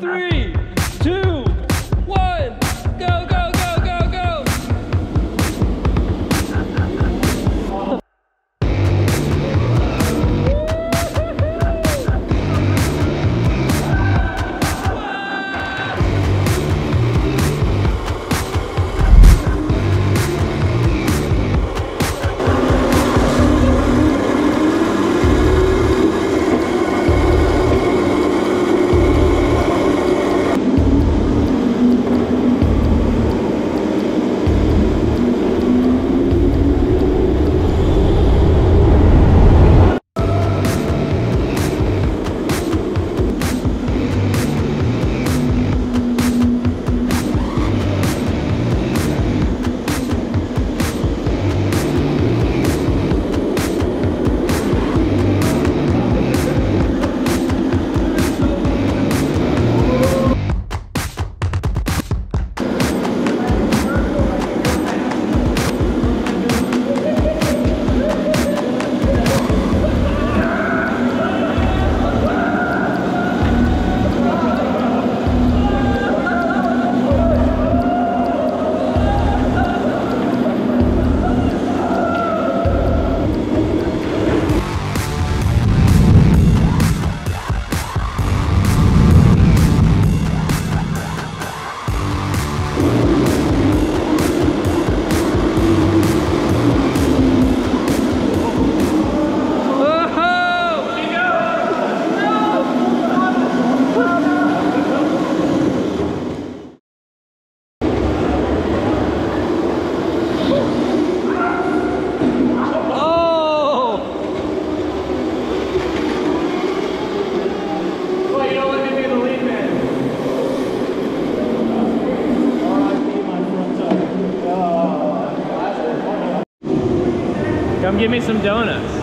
3, 2, 1, go, go, go, go, go! Give me some donuts.